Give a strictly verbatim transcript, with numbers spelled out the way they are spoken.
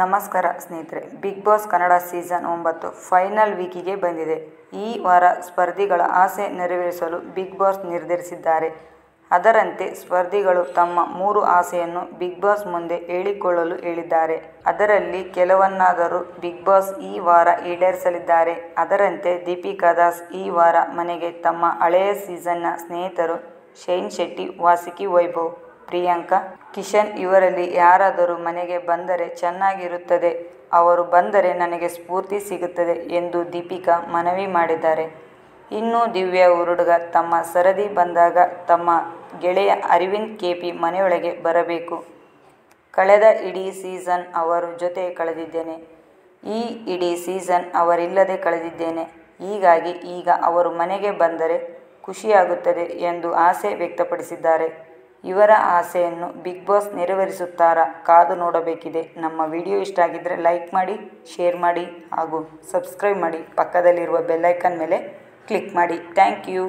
ನಮಸ್ಕಾರ ಸ್ನೇಹಿತರೆ, big Boss Kannada season ಒಂಬತ್ತು ಫೈನಲ್ ವೀಕಿಗೆ ಬಂದಿದೆ. ಈ ವಾರ ಸ್ಪರ್ಧಿಗಳ ಆಸೆ ನೆರವೇರಿಸಲು ಬಿಗ್ ಬಾಸ್ ನಿರ್ಧರಿಸಿದ್ದಾರೆ. ಅದರಂತೆ ಸ್ಪರ್ಧಿಗಳು ತಮ್ಮ ಮೂರು ಆಸೆಯನ್ನು ಬಿಗ್ ಬಾಸ್ ಮುಂದೆ ಹೇಳಿಕೊಳ್ಳಲು ಹೇಳಿದ್ದಾರೆ. ಅದರಲ್ಲಿ ಕೆಲವನ್ನಾದರೂ ಬಿಗ್ ಬಾಸ್ ಈ ವಾರ ಈಡೇರಿಸಲಿದ್ದಾರೆ. ಅದರಂತೆ ದೀಪಿಕಾ ದಾಸ್ ಈ ವಾರ ಮನೆಗೆ ತಮ್ಮ ಹಳೆಯ ಸೀಸನ್ನ ಸ್ನೇಹಿತರು ಶೈನ್ ಶೆಟ್ಟಿ, ವಾಸುಕಿ ವೈಭವ್, ಪ್ರಿಯಾಂಕಾ, ಕಿಶನ್ ಇವರಲ್ಲಿ ಯಾರಾದರೂ ಮನೆಗೆ ಬಂದರೆ ಚೆನ್ನಾಗಿರುತ್ತದೆ, ಅವರು ಬಂದರೆ ನನಗೆ ಸ್ಫೂರ್ತಿ ಸಿಗುತ್ತದೆ ಎಂದು ದೀಪಿಕಾ ಮನವಿ ಮಾಡಿದ್ದಾರೆ. ಇನ್ನು ದಿವ್ಯಾ ಹುಡುಗ ತಮ್ಮ ಸರದಿ ಬಂದಾಗ ತಮ್ಮ ಗೆಳೆಯ ಅರವಿಂದ್ ಕೆಪಿ ಮನೆಯೊಳಗೆ ಬರಬೇಕು. ಕಳೆದ ಇಡೀ ಸೀಸನ್ ಅವರ ಜೊತೆ ಕಳೆದಿದ್ದೇನೆ, ಈ ಇಡೀ ಸೀಸನ್ ಅವರಿಲ್ಲದೆ ಕಳೆದಿದ್ದೇನೆ, ಹೀಗಾಗಿ ಈಗ ಅವರು ಮನೆಗೆ ಬಂದರೆ ಖುಷಿಯಾಗುತ್ತದೆ ಎಂದು ಆಸೆ ವ್ಯಕ್ತಪಡಿಸಿದ್ದಾರೆ. ಇವರ ಆಸೆಯನ್ನು ಬಿಗ್ ಬಾಸ್ ನೆರವೇರಿಸುತ್ತಾರಾ, ಕಾದು ನೋಡಬೇಕಿದೆ. ನಮ್ಮ ವಿಡಿಯೋ ಇಷ್ಟ ಆಗಿದ್ದರೆ ಲೈಕ್ ಮಾಡಿ, ಶೇರ್ ಮಾಡಿ ಹಾಗೂ ಸಬ್ಸ್ಕ್ರೈಬ್ ಮಾಡಿ. ಪಕ್ಕದಲ್ಲಿರುವ ಬೆಲ್ ಐಕಾನ್ ಮೇಲೆ ಕ್ಲಿಕ್ ಮಾಡಿ. Thank you.